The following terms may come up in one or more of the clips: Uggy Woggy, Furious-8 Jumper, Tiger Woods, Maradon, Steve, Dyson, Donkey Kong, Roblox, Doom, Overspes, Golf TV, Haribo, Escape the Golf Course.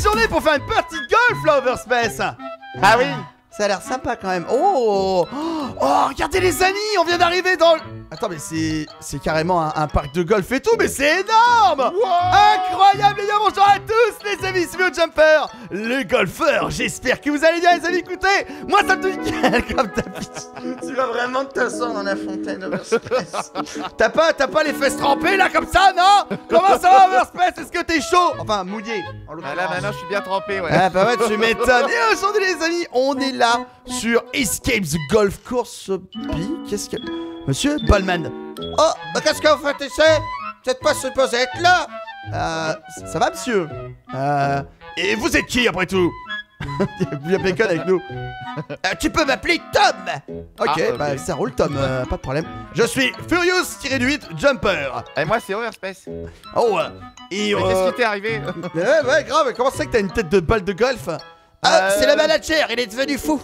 belle journée pour faire une partie de golf là, Overspes. Ah oui, ça a l'air sympa quand même. Oh, oh, regardez les amis, on vient d'arriver dans le... Attends, mais c'est carrément un parc de golf et tout, mais c'est énorme! Wow, incroyable les gars, bonjour à tous les amis, c'est le Jumper, le golfeur, j'espère que vous allez bien les amis, écoutez, moi ça me dit nickel comme d'habitude. Tu vas vraiment te sortir dans la fontaine, Overspes. T'as pas les fesses trempées là comme ça, non? Comment ça va Overspes? Est-ce que t'es chaud? Enfin, mouillé. Ah là maintenant je suis bien trempé, ouais. Ah bah ouais, tu m'étonnes. Et aujourd'hui les amis, on est là sur Escape the Golf Course. Qu'est-ce que... Monsieur Ballman. Oh, bah qu'est-ce que vous faites ici? Vous n'êtes pas supposé être là. Ça va, monsieur? Et vous êtes qui, après tout? Il y a Bacon avec nous. Tu peux m'appeler Tom. Ok, bah ça roule, Tom, pas de problème. Je suis Furious-8 Jumper. Et moi, c'est Overspes. Oh, et... Qu'est-ce qui t'est arrivé? Ouais, grave, comment c'est que t'as une tête de balle de golf? C'est le manager, il est devenu fou.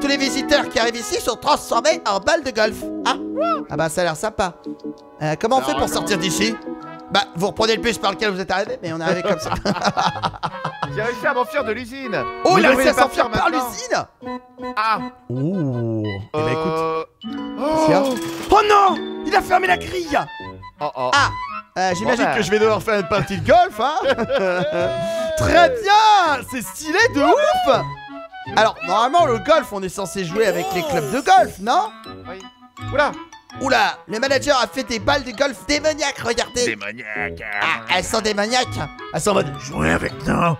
Tous les visiteurs qui arrivent ici sont transformés en balles de golf. Ah bah ça a l'air sympa. Comment on fait pour sortir d'ici? Bah vous reprenez le bus par lequel vous êtes arrivé, mais on est arrivé comme ça. J'ai réussi à m'enfuir de l'usine. Oh, il a réussi à s'enfuir par l'usine. Ah. Ouh. Eh bah écoute. Oh non, il a fermé la grille. Ah. J'imagine que je vais devoir faire une partie de golf, hein. Très bien. C'est stylé de ouf. Alors, normalement, le golf, on est censé jouer avec les clubs de golf, non? Oui. Oula! Oula! Le manager a fait des balles de golf démoniaques, regardez! Démoniaques! Ah, elles sont démoniaques! Elles sont en mode... Jouez avec nous!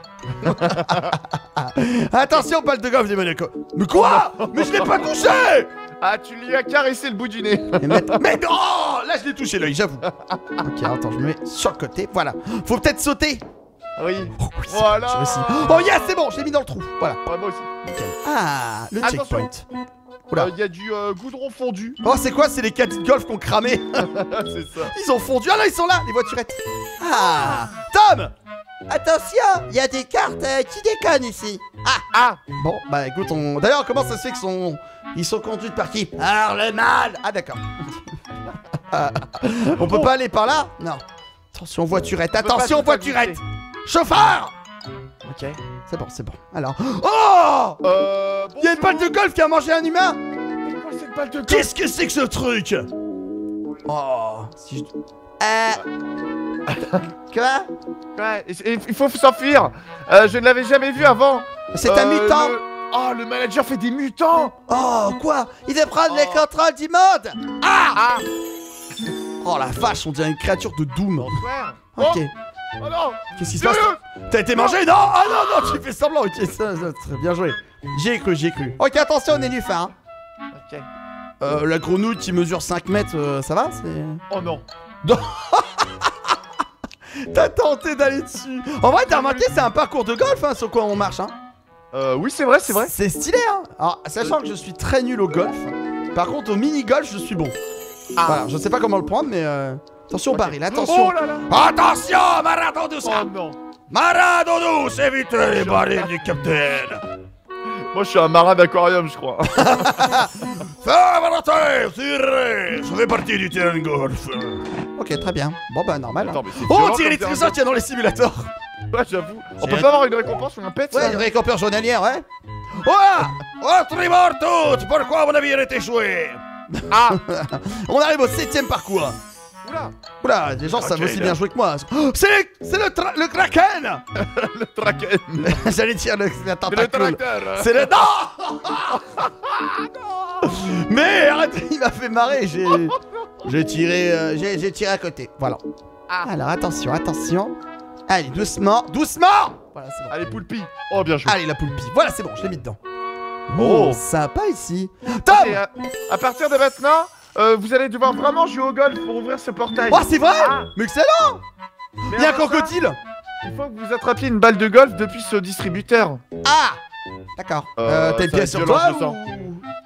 Attention, balles de golf démoniaques! Mais quoi? Mais je l'ai pas touché! Ah, tu lui as caressé le bout du nez. Mais non! Là, je l'ai touché l'œil, j'avoue. Ok, attends, je me mets sur le côté, voilà. Faut peut-être sauter! Oui. Oh, oui, voilà. Oh yes, c'est bon, je l'ai mis dans le trou. Voilà. Ouais, moi aussi. Nickel. Ah, le checkpoint. Oula. Il y a du goudron fondu. Oh, c'est quoi? C'est les caddies de golf qu'on cramait. C'est ça. Ils ont fondu. Ah là, ils sont là, les voiturettes. Ah, Tom. Attention, il y a des cartes qui déconnent ici. Ah. Bon, bah écoute, on... D'ailleurs, comment ça se fait qu'ils sont... Ils sont conduits par qui? Ah, le mal. Ah, d'accord. On peut pas aller par là? Non. Attention, voiturette. Attention, voiturette. Chauffeur! Ok, c'est bon, c'est bon. Alors... Oh! Bon, il y a une balle de golf qui a mangé un humain! Mais quoi cette balle de golf? Qu'est-ce que c'est que ce truc? Oh... Si je... Quoi? Ouais, il faut s'enfuir. Je ne l'avais jamais vu avant. C'est un mutant le... Oh, le manager fait des mutants. Oh, quoi? Il veut prendre les contrôles du monde. Ah! Oh la vache, on dirait une créature de Doom. Ok. Oh non! Qu'est-ce qui se passe? T'as été mangé? Non! Ah non, non, j'ai fait semblant! Ok, ça, très bien joué. J'ai cru, j'ai cru. Ok, attention, on est nénuphar. Hein. Ok. La grenouille qui mesure 5 mètres, ça va? Oh non! Non. T'as tenté d'aller dessus! En vrai, t'as remarqué, c'est un parcours de golf hein, sur quoi on marche. Hein. Oui, c'est vrai, c'est vrai. C'est stylé, hein! Alors, sachant que je suis très nul au golf, par contre, au mini-golf, je suis bon. Ah! Voilà, je sais pas comment le prendre, mais. Attention baril, attention. Oh là là. Attention, Maradon douce. Oh non. Maradon douce, évitez les barils du capitaine. Moi je suis un marin d'aquarium je crois. Ça fait partie du terrain golf. Ok, très bien. Bon bah normal. Attends, oh, tirer les trésors qu'il y a dans les simulateurs. Ouais, j'avoue. On peut pas avoir une récompense ou un pet? Ouais, une récompense journalière, ouais. Oh, Trimortout, pourquoi mon avion est échoué? Ah. On arrive au 7ème parcours. Oula! Oula, les gens savent aussi bien jouer que moi! Oh, c'est le Kraken! Le Kraken! J'allais dire le tentacule! C'est le... Non! Non! Mais arrêtez, il m'a fait marrer! J'ai tiré... j'ai tiré à côté, voilà. Ah. Alors attention, attention. Allez, doucement, doucement! Voilà, c'est bon. Allez, Poulpi! Oh, bien joué! Allez, la Poulpi! Voilà, c'est bon, je l'ai mis dedans. Oh, sympa ici! Tom! À partir de maintenant... vous allez devoir vraiment jouer au golf pour ouvrir ce portail. Oh, c'est vrai? Mais excellent! Il y a un crocodile! Il faut que vous attrapiez une balle de golf depuis ce distributeur. Ah! D'accord. T'as une pièce sur toi ou...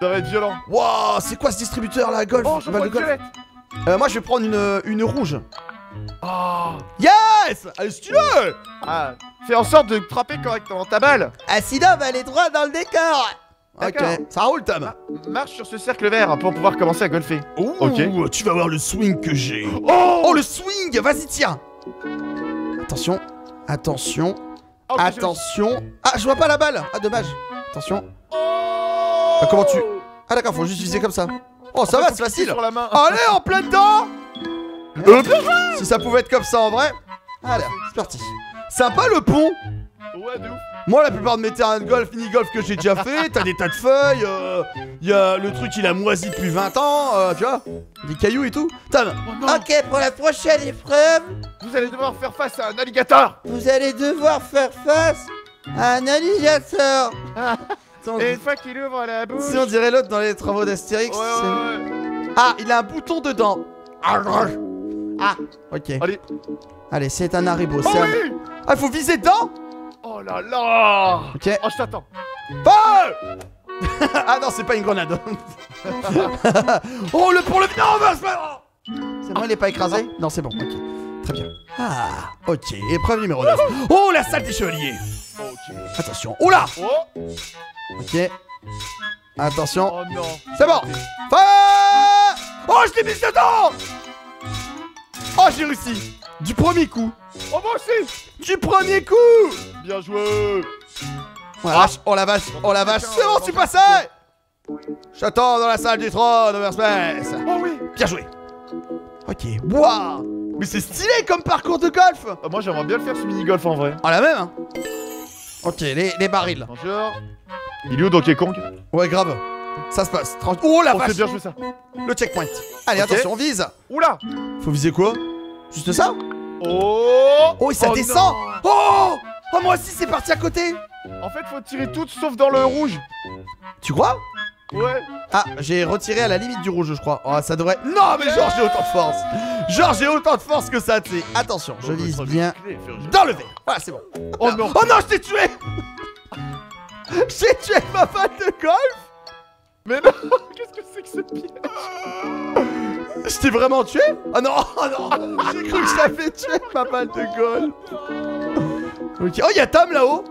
Ça va être violent. Wow, c'est quoi ce distributeur là, golf? Oh, je prends une violette. Moi, je vais prendre une rouge. Oh! Yes! Allez, stylé! Ah, fais en sorte de frapper correctement ta balle. Ah, sinon, elle est droit dans le décor. Ok, ça roule Tom. Marche sur ce cercle vert pour pouvoir commencer à golfer. Oh, okay. Tu vas voir le swing que j'ai. Oh, le swing. Vas-y, tiens. Attention, attention. Oh, attention. Ah, je vois pas la balle. Ah, dommage. Attention. Oh ah, comment tu... Ah, d'accord, faut juste viser comme ça. Oh, ça en va, c'est facile. Sur la main. Allez, en plein dedans. Si ça pouvait être comme ça en vrai. Allez, c'est parti. Sympa le pont. Ouais, de ouf. Moi, la plupart de mes terrains de golf, mini-golf que j'ai déjà fait, t'as des tas de feuilles, y a le truc, il a moisi depuis 20 ans, tu vois, des cailloux et tout. Oh, ok, pour la prochaine épreuve, vous allez devoir faire face à un alligator. Vous allez devoir faire face à un alligator. Et une fois qu'il ouvre la bouche... Si on dirait l'autre dans les travaux d'Astérix, ouais, ouais. Ah, il a un bouton dedans. Ah, ok. Allez, allez, c'est un haribo. Oh, oui. Ah, faut viser dedans. Oh là là. Ok. Oh, je t'attends. Feu. Ah non, c'est pas une grenade. Oh, le pour le... Non, mais... C'est bon, il est pas écrasé. Non, c'est bon, ok. Très bien. Ah, ok. Épreuve numéro 9. Oh, la salle des chevaliers. Okay. Attention. Oh là. Oh. Ok. Attention. Oh non. C'est bon. Feu. Oh, je l'ai mis dedans. Oh, j'ai réussi. Du premier coup. Oh, moi aussi. Du premier coup. Bien joué. Oh la vache, oh la vache, oh la vache. C'est bon, tu passais. J'attends dans la salle du trône, Overspes. Oh oui. Bien joué. Ok. Waouh. Mais c'est stylé comme parcours de golf. Moi, j'aimerais bien le faire, ce mini-golf, en vrai. Oh, la même, hein. Ok, les barils. Bonjour. Il est où, Donkey Kong? Ouais, grave. Ça se passe. Oh, la vache. C'est bien joué, ça. Le checkpoint. Allez, okay. Attention, on vise. Oula. Faut viser quoi? Juste ça? Oh. Oh, et ça descend. Non. Oh. Oh, moi aussi, c'est parti à côté. En fait, faut tirer toutes sauf dans le rouge. Tu crois? Ouais. Ah, j'ai retiré à la limite du rouge, je crois. Oh, ça devrait... Non, mais genre, j'ai autant de force. Genre, j'ai autant de force que ça, tu sais. Attention, je vise bien dans le verre. Voilà, c'est bon. Oh non. Oh non, je t'ai tué. J'ai tué ma balle de golf. Mais non, qu'est-ce que c'est que ce piège? Je t'ai vraiment tué? Oh non, oh non. J'ai cru que je t'avais tué, ma balle de golf. Ok, oh, y'a Tom là-haut.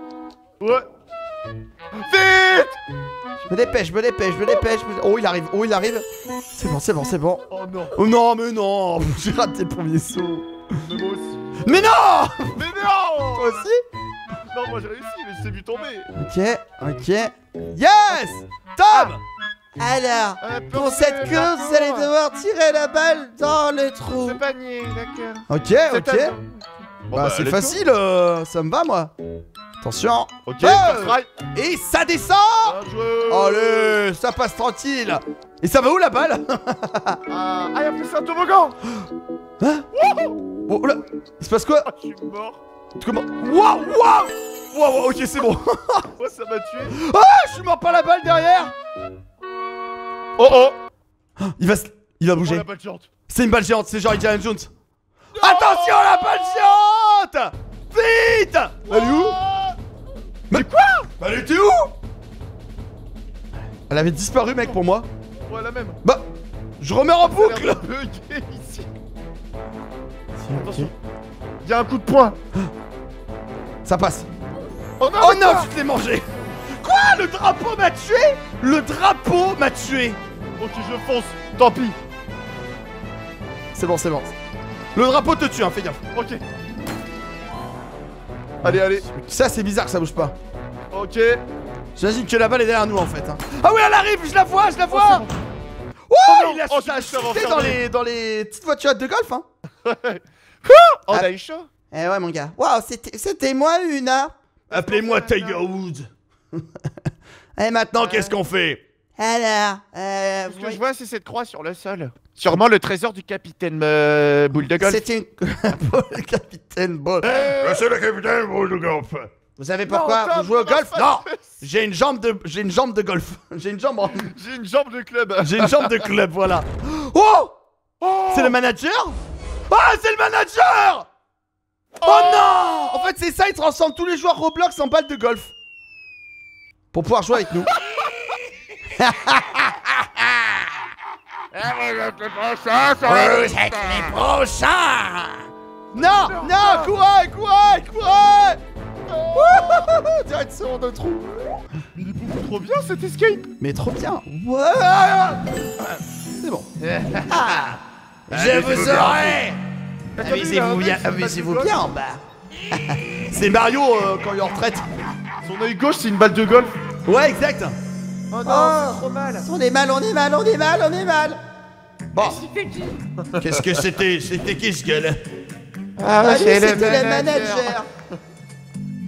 Ouais. Vite! Je me dépêche, je me dépêche, je me dépêche. Oh, il arrive, oh, il arrive. C'est bon, c'est bon, c'est bon. Oh non. Oh non, mais non. J'ai raté le premier saut. Mais moi aussi. Mais non. Mais non. Toi aussi? Non, moi j'ai réussi, mais je t'ai vu tomber. Ok, ok. Yes. Tom. Alors, pour cette course, vous allez devoir tirer la balle dans le trou. C'est panier, d'accord. Ok, ok. Bah, c'est facile, ça me va, moi. Attention. Ok, et ça descend. Allez, ça passe tranquille. Et ça va où la balle? Ah, y'a plus un toboggan. Hein? Oh là, il se passe quoi? Oh, je suis mort. Comment? Waouh, waouh. Waouh, ok, c'est bon. Oh, ça m'a tué. Ah, je suis mort par la balle derrière. Oh oh. Il va bouger. C'est une balle géante, c'est genre Indiana Jones. Attention, la balle géante. Vite. Elle est où? Mais quoi? Bah, elle était où? Elle avait disparu, mec, pour moi. Ouais, la même. Bah, je remets en boucle. Ici. Attention. Il y a un coup de poing. Ça passe. Oh non, oh non, tu te l'es mangé. Quoi? Le drapeau m'a tué. Le drapeau m'a tué. Ok, je fonce. Tant pis. C'est bon, c'est bon. Le drapeau te tue, hein, fais gaffe. Ok. Allez, allez. Ça, c'est bizarre que ça bouge pas. Ok. J'imagine que la balle est derrière nous, en fait. Hein. Ah oui, elle arrive, je la vois, je la vois. Oh, bon. Ouh, oh, il a chuté dans les petites voiturettes de golf, hein. Oh, on a eu chaud. Eh ouais, mon gars. Waouh, c'était moi, une, hein. Appelez-moi Tiger Woods. Et maintenant, qu'est-ce qu'on fait? Alors, ce que je vois, c'est cette croix sur le sol. Sûrement le trésor du capitaine boule de golf. C'était une... le capitaine boule. C'est le capitaine boule de golf. Vous savez pourquoi vous jouez au golf? Non. J'ai une jambe de... J'ai une jambe de golf. J'ai une jambe... J'ai une jambe de club. J'ai une jambe de club, voilà. Oh, oh. C'est le manager? Ah, c'est le manager! Oh, oh non! En fait, c'est ça, il transforme tous les joueurs Roblox en balles de golf. Pour pouvoir jouer avec nous. Vous êtes les prochains. Non, non, courez, courez, courez. Direction de trou. Il est beaucoup trop bien, cet escape. Mais trop bien. C'est bon. Je vous aurai. Amusez-vous bien en bas. C'est Mario quand il est en retraite. Son œil gauche, c'est une balle de golf. Ouais, exact. Oh non, c'est trop mal. On est mal, on est mal, on est mal, on est mal. Bon. Qu'est-ce que c'était? C'était qui ce gueule? Ah, c'est le manager.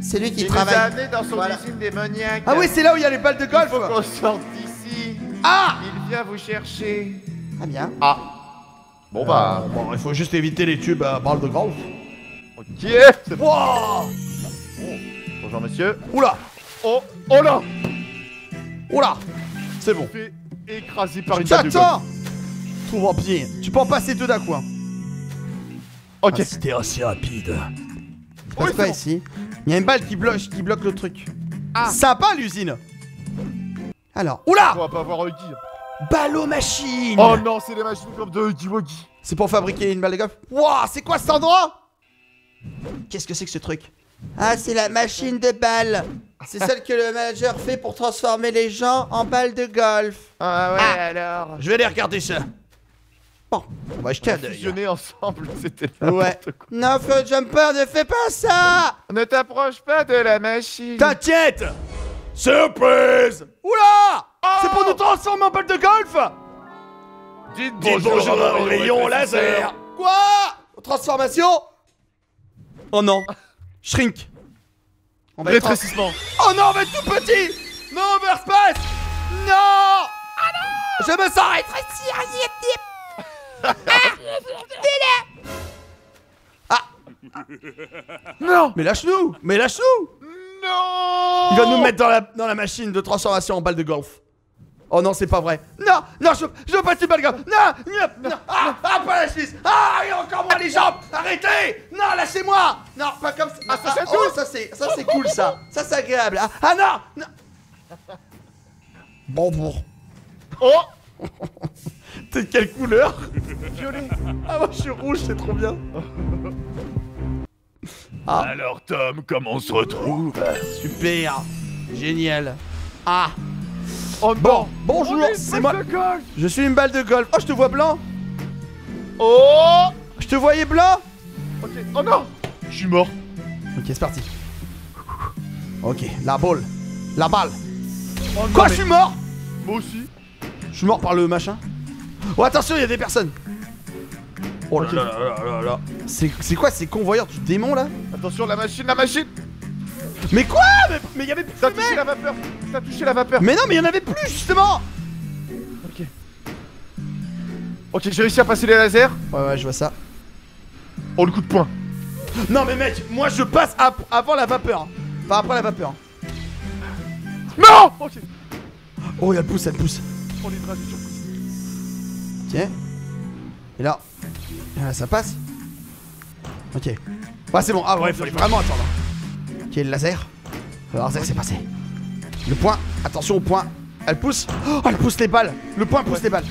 C'est lui qui travaille. Il nous a amené dans son usine des maniaques. Ah oui, c'est là où il y a les balles de golf. Il faut qu'on sorte d'ici. Ah! Il vient vous chercher. Ah bien. Ah. Bon bah, bon, il faut juste éviter les tubes à balles de golf. Ok, c'est bon. Wow. Oh. Bonjour monsieur. Oula. Oh, oh là. Oula. C'est bon. Je me fais écraser par une balle de golf. Attends. Trouve en pied. Tu peux en passer deux d'un coup. Hein. Ok. Ah, c'était assez rapide. On passe pas ici. Il y a une balle qui bloque le truc. Ah. Sympa l'usine. Alors, oula. On va pas voir Uggy. Ballot machine. Oh non, c'est des machines comme de Uggy Woggy. C'est pour fabriquer une balle de golf. Wouah, c'est quoi cet endroit? Qu'est-ce que c'est que ce truc? Ah, c'est la machine de balles. C'est celle que le manager fait pour transformer les gens en balles de golf. Ah ouais, ah. Alors. Je vais aller regarder ça. Bon, on va jeter un œil. Fusionner ensemble, c'était n'importe quoi. Non, Furious Jumper, ne fais pas ça. Ne t'approche pas de la machine. T'inquiète. Surprise. Oula, oh. C'est pour nous transformer en balle de golf. Dites bonjour au rayon laser. Quoi? Transformation? Oh non. Shrink. Rétrécissement. Oh non, on va être tout petit. Non, Overspes. Non. Ah non. Je me sens rétrécir. Ah. Ah. Non. Mais lâche-nous. Mais lâche-nous. Non. Il va nous mettre dans la machine de transformation en balle de golf. Oh non, c'est pas vrai. Non. Non, je veux pas tuer balle de golf. Non. Non. Ah. Ah, pas la Suisse. Ah, il y a encore moins les jambes. Arrêtez. Non, lâchez-moi. Non, pas comme ça. Ah, ça, c'est cool. Ça, c'est cool, ça. Ça, c'est agréable. Ah, ah non. Non. Bonbon. Oh. T'es de quelle couleur? Violet. Ah moi je suis rouge, c'est trop bien. Ah. Alors Tom, comment on se retrouve? Super. Génial. Ah. Oh, bon, bonjour, c'est moi. Je suis une balle de golf. Oh, je te vois blanc. Oh. Je te voyais blanc. Ok. Oh non. Je suis mort. Ok, c'est parti. Ok, la balle. La balle. Oh, quoi, mais... je suis mort? Moi aussi. Je suis mort par le machin. Oh attention, il y a des personnes. Oh là là là là là. C'est quoi ces convoyeurs du démon là? Attention, la machine, la machine. Mais quoi? Mais il y avait plus. Ça touché la vapeur. Ça touché la vapeur. Mais non, mais il y en avait plus justement. Ok. Ok, j'ai réussi à passer les lasers. Ouais ouais, je vois ça. Oh le coup de poing. Non mais mec, moi je passe avant la vapeur. Enfin après la vapeur. Non. Ok. Oh y'a le pouce, elle pousse. Oh les traductions. Ok. Et là, ça passe. Ok. Ouais, c'est bon. Ah ouais, il fallait vraiment attendre. Ok, le laser. Le laser, c'est passé. Le point. Attention au point. Elle pousse. Oh, elle pousse les balles. Le point pousse les balles.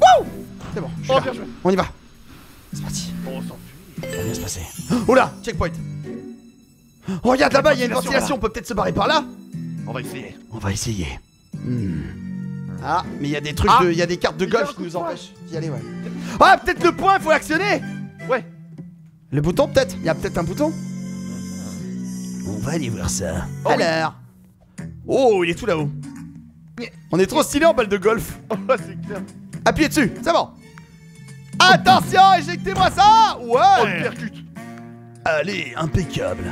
Wouh! C'est bon. Oh, bien joué. On y va. C'est parti. On s'enfuit. Ça va bien se passer. Oula, checkpoint. Oh, regarde là-bas, il y a une ventilation. On peut peut-être se barrer par là. On va essayer. On va essayer. Ah, mais il y a des trucs, il y a des cartes de golf qui nous empêchent d'y aller, ouais. Ah, peut-être le point, il faut l'actionner. Ouais. Le bouton, peut-être. Il y a peut-être un bouton. On va aller voir ça. Oh, alors. Oui. Oh, il est tout là-haut. On est trop stylé en balle de golf. Oh, c'est clair. Appuyez dessus, c'est bon. Attention, éjectez-moi ça. Ouais. On le percute. Allez, impeccable.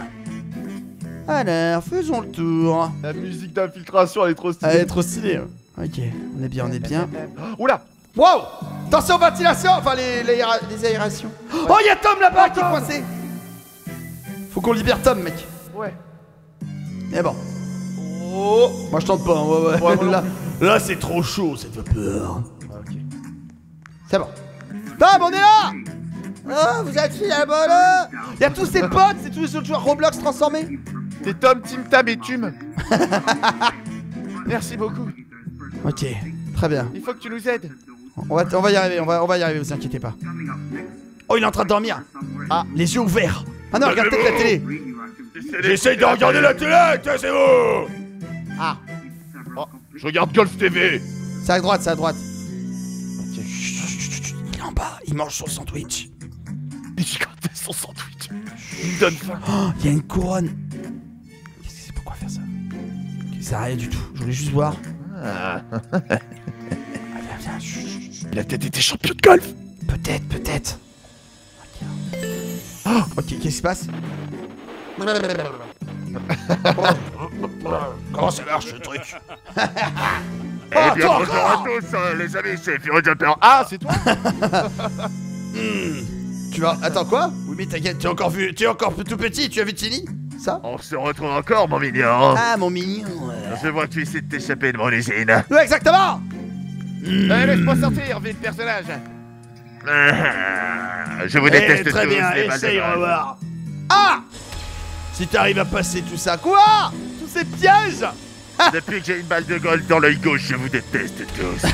Alors, faisons le tour. La musique d'infiltration, elle est trop stylée. Elle est trop stylée. Ok, on est bien, on est bien. Oula! Wow! Attention ventilation! Enfin, les aérations. Ouais. Oh, y'a Tom là-bas qui est coincé! Faut qu'on libère Tom, mec. Ouais. Mais bon. Oh! Moi, je tente pas, hein. Ouais, ouais. Ouais, là c'est trop chaud, cette vapeur. Ah, ok. C'est bon. Tom, on est là! Oh, vous êtes là-bas là! Y'a tous ses potes, c'est tous les autres joueurs Roblox transformés. C'est Tom, Tim, Tab et Tum. Merci beaucoup. Ok, très bien. Il faut que tu nous aides. On va y arriver, on va y arriver, vous inquiétez pas. Oh, il est en train de dormir. Ah, les yeux ouverts. Ah non, regarde peut-être la télé. J'essaye de regarder la télé, taisez-vous. Ah. Oh, je regarde Golf TV. C'est à droite, c'est à droite. Okay. Chut, chut, chut, il est en bas, il mange son sandwich. Il chicote son sandwich. Chut. Il me donne faim. Oh, il y a une couronne. Qu'est-ce que c'est? Pourquoi faire ça? Ça sert à rien du tout. Je voulais juste voir. Ah. Ah, viens, viens. Chut, chut, chut. Il a peut-être été champion de golf. Peut-être, peut-être. Okay. Oh, ok, qu'est-ce qui se passe? Comment ça marche ce truc? Eh bien, bonjour à tous, les amis, c'est Furious-8 Jumper. Ah, c'est toi? Tu vas... Attends, quoi? Oui, mais t'inquiète, tu es encore vu... Tu es encore tout petit, tu as vu Tilly? Ça? On se retrouve encore, mon mignon. Ah, mon mignon. Je vois que tu essaies de t'échapper de mon usine. Ouais, exactement. Allez, laisse-moi sortir, vite, personnage. Je vous déteste tous. Très bien, essaye, on va voir. Ah! Si t'arrives à passer tout ça, quoi? Tous ces pièges? Depuis que j'ai une balle de golf dans l'œil gauche, je vous déteste tous.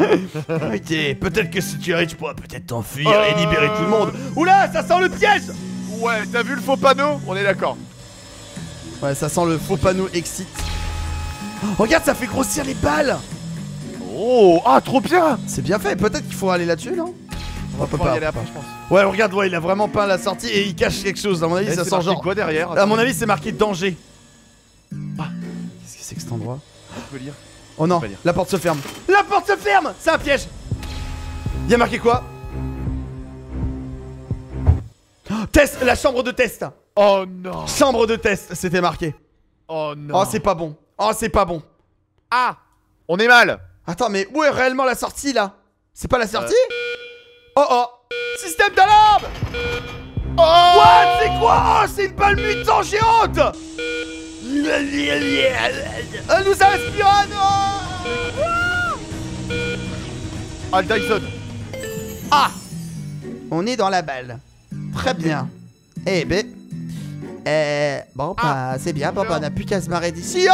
Ok, peut-être que si tu arrives, tu pourras peut-être t'enfuir et libérer tout le monde. Oula, ça sent le piège! Ouais, t'as vu le faux panneau? On est d'accord. Ouais, ça sent le faux panneau exit. Oh, regarde, ça fait grossir les balles! Oh, ah, trop bien! C'est bien fait, peut-être qu'il faut aller là-dessus, non? On peut pas y aller après, je pense. Ouais, regarde, ouais, il a vraiment peint la sortie et il cache quelque chose. À mon avis, ça sent genre quoi derrière? À mon avis, c'est marqué danger. Ah, qu'est-ce que c'est que cet endroit? On peut lire. Oh non, la porte se ferme. La porte se ferme! C'est un piège! Il y a marqué quoi? Oh, test, la chambre de test! Oh non! Chambre de test, c'était marqué. Oh non! Oh, c'est pas bon. Oh, c'est pas bon. Ah! On est mal! Attends, mais où est réellement la sortie là? C'est pas la sortie? Oh oh! Système d'alarme! Oh! What? C'est quoi? Oh, c'est une balle mutant géante! Elle nous a inspiré, non? Ah, le Dyson! Ah! On est dans la balle. Très bien. Eh ben... bon, bah, c'est bien. Bon, bah, on n'a plus qu'à se marrer d'ici.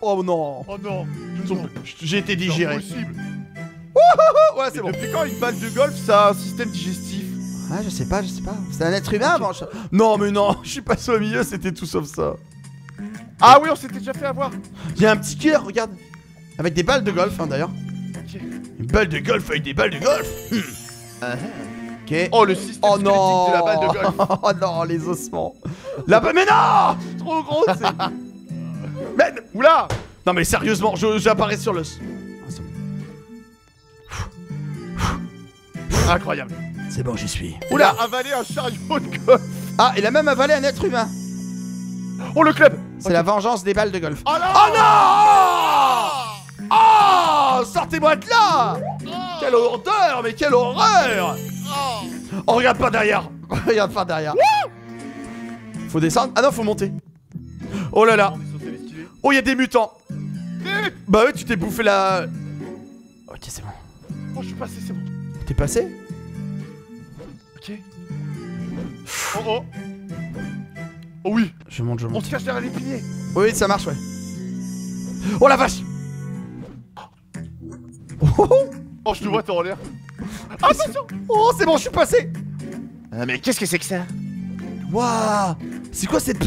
Oh non! Oh non! J'ai été digéré. Ouais, c'est bon. Depuis quand une balle de golf, ça a un système digestif? Ouais, je sais pas, je sais pas. C'est un être humain avant. Non, mais non, je suis passé au milieu, c'était tout sauf ça. Ah oui, on s'était déjà fait avoir. Il y a un petit cœur, regarde. Avec des balles de golf, hein, d'ailleurs. Okay. Une balle de golf avec des balles de golf. Ok. Oh, le système non de la balle de golf. Oh non, les ossements. La balle, mais non. Trop gros, c'est... Mais... Oula. Non, mais sérieusement, j'apparais sur le... Incroyable. C'est bon, j'y suis. Oula, avalé un chariot de golf. Ah, il a même avalé un être humain. Oh, le club. C'est la vengeance des balles de golf. Oh non. Oh, non. Oh, sortez-moi de là. Quelle horreur, mais quelle horreur. Oh, regarde pas derrière. Regarde pas derrière. Faut descendre. Ah non, faut monter. Oh là là. Oh, il y a des mutants. Bah ouais, tu t'es bouffé la... Ok, c'est bon. Oh, je suis passé, c'est bon. T'es passé? Ok. Oh oh. Oh oui. Je monte, je monte. On se cache derrière les piliers. Oui, ça marche, ouais. Oh la vache. Oh, oh, je te vois, t'es en l'air. Ah, attention. Oh, c'est bon, je suis passé. Ah, mais qu'est-ce que c'est que ça? Waouh. C'est quoi cette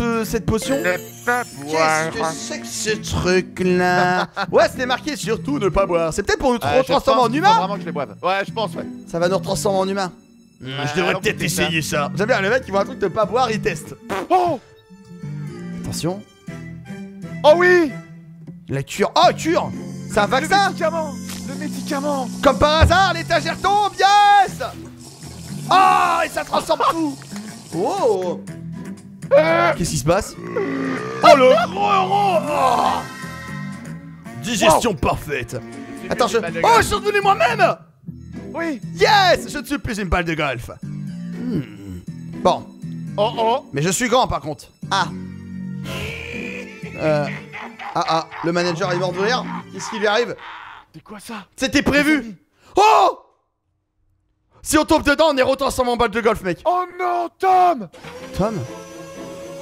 potion? Qu'est-ce que c'est que ce truc là? Ouais, c'était marqué surtout ne pas boire. C'est peut-être pour nous transformer en humains. Vraiment que je les boive. Ouais, je pense, ouais. Ça va nous transformer en humains. Je devrais peut-être essayer ça. J'aime bien le mec qui voit un truc de pas boire, il teste. Oh! Attention. Oh oui! La cure. Oh, cure! C'est un vaccin? Le médicament! Le médicament! Comme par hasard, l'étagère tombe, yes! Oh! Et ça transforme tout! Oh! Qu'est-ce qui se passe? Oh le gros euro! Oh, digestion parfaite. Attends, je... Oh, je suis redevenu moi-même. Oui. Yes. Je ne suis plus une balle de golf. Bon. Oh oh. Mais je suis grand par contre. Ah. Ah ah. Le manager est mort de rire. Qu'est-ce qui lui arrive? C'est quoi ça? C'était prévu. Oh. Si on tombe dedans, on est retransformé en balle de golf, mec. Oh non, Tom. Tom?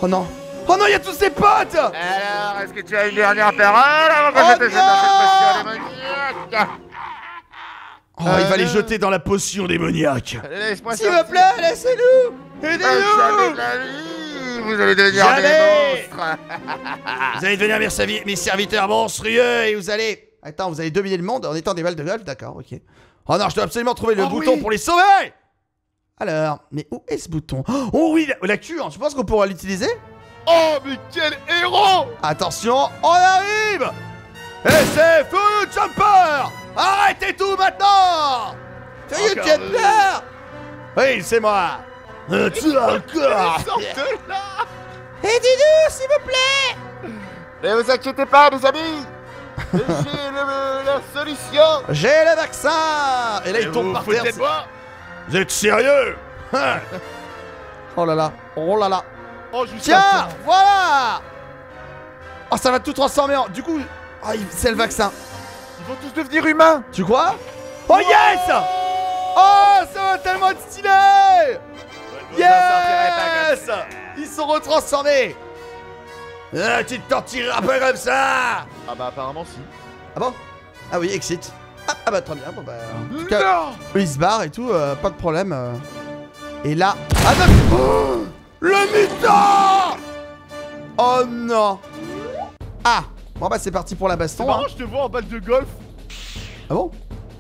Oh non! Oh non, y'a tous ses potes! Alors, est-ce que tu as une dernière parole avant que je te jette dans cette potion démoniaque? Oh, il va les jeter dans la potion démoniaque! S'il vous plaît, laissez-nous! Aidez-nous! Vous allez devenir des monstres! Vous allez devenir mes serviteurs monstrueux et vous allez... Attends, vous allez dominer le monde en étant des balles de golf? D'accord, ok. Oh non, je dois absolument trouver le bouton pour les sauver! Alors, mais où est ce bouton? Oh oui, la cure, je pense qu'on pourra l'utiliser. Oh, mais quel héros! Attention, on arrive! Et c'est Furious Jumper! Arrêtez tout maintenant! Furious Jumper! Oui, c'est moi! Tu as encore! Aidez-nous, s'il vous plaît! Ne vous inquiétez pas, mes amis! J'ai la solution! J'ai le vaccin! Et là, il tombe par terre. Vous êtes sérieux? Oh là là, oh là là! Oh, tiens, voilà! Oh, ça va tout transformer en... Du coup, oh, c'est le vaccin. Ils vont tous devenir humains. Tu crois? Oh, wow, yes! Oh, ça va tellement être stylé, ouais. Yes! Ils sont retransformés. Tu ne t'en tireras pas comme ça. Ah bah apparemment si. Ah bon? Ah oui, exit. Ah bah très bien, bon bah... En tout cas, ils se barrent et tout, pas de problème. Et là... Ah bah... Oh, le mutant! Oh non! Ah! Bon bah c'est parti pour la baston. Marrant, hein. Je te vois en balle de golf. Ah bon?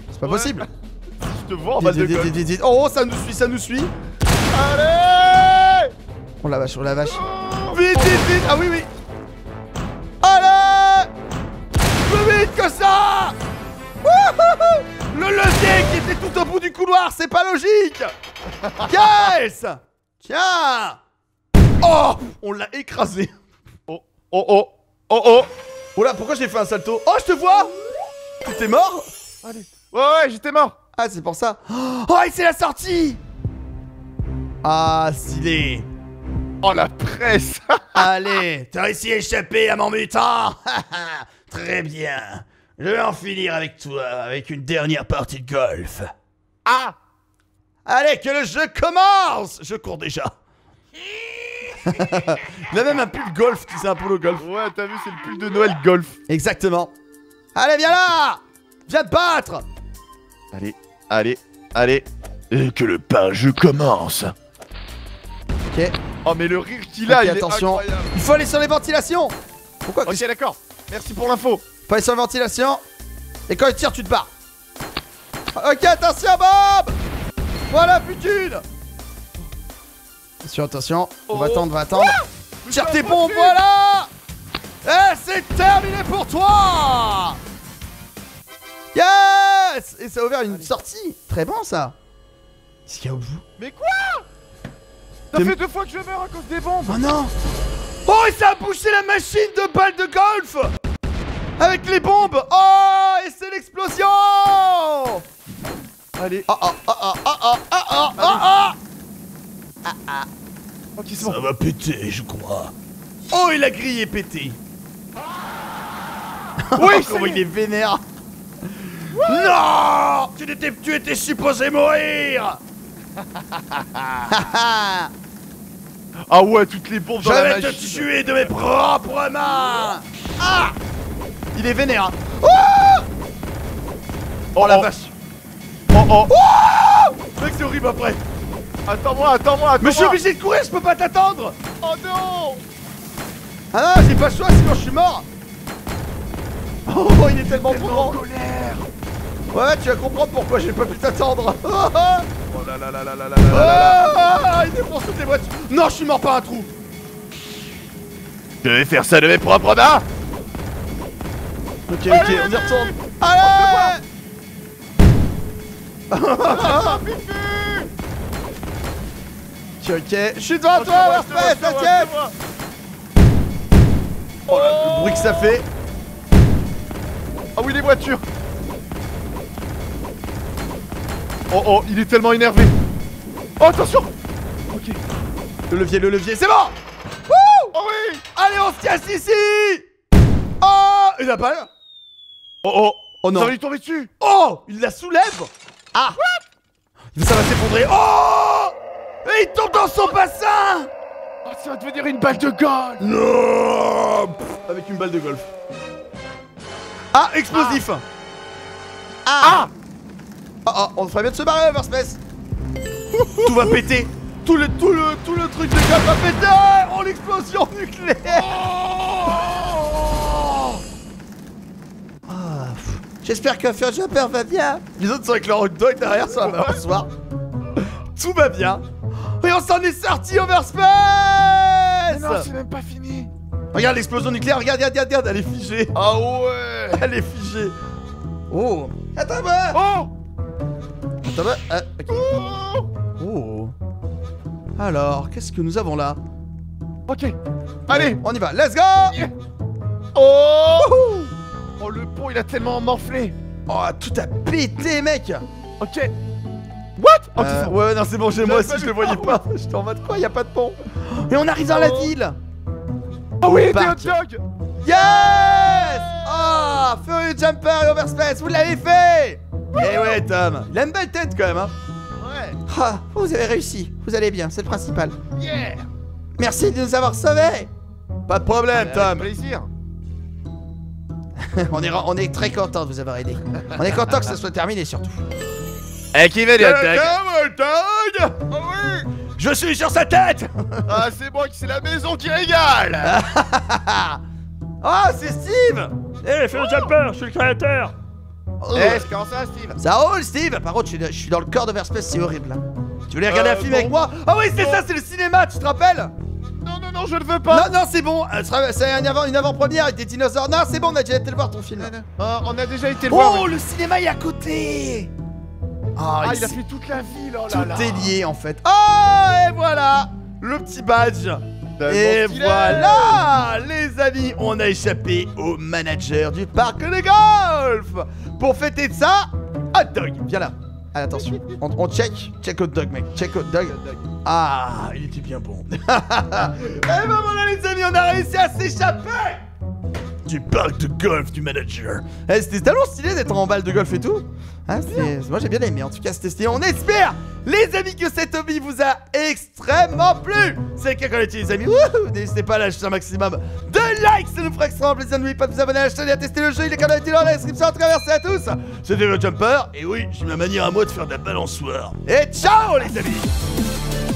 C'est pas possible. Je te vois en balle de golf. Oh, ça nous suit, ça nous suit. Allez! Oh la vache, oh la vache. Oh, vite, vite, vite. Ah oui, oui. Allez! Plus vite que ça! Le levier qui était tout au bout du couloir, c'est pas logique. Yes! Tiens! Oh! On l'a écrasé. Oh, oh, oh, oh, oh. Oh là, pourquoi j'ai fait un salto? Oh, je te vois! T'étais mort? Allez. Ouais, ouais, j'étais mort. Ah, c'est pour ça. Oh, et c'est la sortie! Ah, stylé. Oh, la presse. Allez, t'as réussi à échapper à mon mutant. Très bien. Je vais en finir avec toi, avec une dernière partie de golf. Ah! Allez, que le jeu commence! Je cours déjà. Il a même un pull golf, tu sais, un polo golf. Ouais, t'as vu, c'est le pull de Noël golf. Exactement. Allez, viens là! Viens te battre! Allez, allez, allez. Et que le pain-jeu commence. Ok. Oh, mais le rire qu'il a, il est incroyable. Il faut aller sur les ventilations. Pourquoi? Ok, d'accord. Merci pour l'info. Faut aller sur les ventilations. Et quand il tire, tu te barres. Ok, attention, Bob! Voilà, putune! Attention, attention, on va attendre, on va attendre. Tire tes bombes, voilà! Et c'est terminé pour toi! Yes! Et ça a ouvert une sortie. Très bon, ça. Qu'est-ce qu'il y a au bout? Mais quoi? Ça fait 2 fois que je meurs à cause des bombes. Oh non! Oh, et ça a bouché la machine de balles de golf! Avec les bombes! Oh, et c'est l'explosion! Allez. Ah ah ah ah ah ah ah ah ah ah. Ça va péter, je crois. Oh, et la grille est pétée. Oui, comment il est vénère. Non, tu étais supposé mourir. Ah ouais, toutes les bombes dans la machine. Je vais te tuer de mes propres mains. Ah, il est vénère. Oh la vache. Oh oh! Mec, c'est horrible après! Attends-moi, attends-moi! Mais je suis obligé de courir, je peux pas t'attendre! Oh non! Ah non, j'ai pas le choix, sinon je suis mort! Oh, il est tellement grand! Ouais, tu vas comprendre pourquoi j'ai pas pu t'attendre! Oh là là là là là là là! Il défonce toutes les boîtes! Non, je suis mort par un trou! Je vais faire ça de mes propres mains! Ok, ok, on y retourne! Allez! Ok, je suis devant toi, Overspes, t'inquiète. Oh là, le bruit que ça fait. Ah oui, les voitures. Oh oh, il est tellement énervé. Oh, attention. Ok. Le levier, c'est bon. Wouh. Oh oui. Allez, on se casse ici. Oh, il a pas là. Oh oh. Oh non. Ça va lui tomber dessus. Oh, il la soulève. Ah! What? Ça va s'effondrer. Oh! Et il tombe dans son bassin! Oh, ça va devenir une balle de golf! Non! Avec une balle de golf. Ah, explosif! Ah! Ah! Ah, oh, oh, on ferait bien de se barrer, Overspes! Tout va péter! Tout le truc de golf va péter! Oh, l'explosion nucléaire! Oh! Oh. J'espère que Furious Jumper va bien. Les autres sont avec leur hot dog derrière, ça va m'asseoir. tout va bien. Et on s'en est sorti, Overspes. Mais non, c'est même pas fini. Regarde l'explosion nucléaire, regarde, elle est figée. Ah ouais. Elle est figée. Oh. Attends, bah. Oh. Attends, bah. Okay. Oh. Alors, qu'est-ce que nous avons là? Ok. Allez, on y va. Let's go. Yeah. Oh. Oh, le pont, il a tellement morflé. Oh, tout a pété, mec. Ok. What? Oh, ouais, non, c'est bon, j'ai moi aussi, je le voyais pas. J'étais en mode quoi? Y'a pas de pont. Et on arrive dans la ville. Oh oui, des hot dogs. Yes. Oh, Furious Jumper et Overspes, vous l'avez fait. Eh ouais, Tom. Il a une belle tête quand même, hein. Ouais. Ah, vous avez réussi. Vous allez bien, c'est le principal. Yeah. Merci de nous avoir sauvés. Pas de problème, Tom. Plaisir. on est très content de vous avoir aidé. On est content que ça soit terminé surtout. Eh, qui veut des hot dogs? Oh oui. Je suis sur sa tête. Ah, c'est moi qui c'est la maison qui régale. Oh, c'est Steve. Eh, fais le jumper, je suis le créateur. Eh, comment ça, Steve? Ça roule, Steve. Par contre, je suis dans le corps d'Overspace, c'est horrible. Tu voulais regarder un film avec moi? Ah oui, c'est ça, c'est le cinéma, tu te rappelles? Non, je ne veux pas. Non, c'est bon. C'est une avant-première avec des dinosaures. Non, c'est bon, on a déjà été le voir ton film. On a déjà été le voir. Oh, le cinéma est à côté. Ah, il a fait toute la ville, oh là là. Tout est lié, en fait. Oh, et voilà le petit badge. Et voilà, les amis, on a échappé au manager du parc de golf. Pour fêter de ça, hot dog. Viens là. Allez, attention, on check hot dog, mec, check hot dog. Ah, il était bien bon. Et ben voilà, les amis, on a réussi à s'échapper du parc de golf du manager. Eh, c'était tellement stylé d'être en balle de golf et tout. Hein, moi j'ai bien aimé, en tout cas c'était stylé. On espère, les amis, que cet hobby vous a extrêmement plu. C'est quelqu'un qui les amis. N'hésitez pas à lâcher un maximum de likes, ça nous fera extrêmement plaisir. N'oubliez pas de vous abonner à la chaîne et à tester le jeu. Il est quand même dans la description. En tout cas, merci à tous. C'était le Jumper. Et oui, j'ai ma manière à moi de faire de la balançoire. Et ciao, les amis.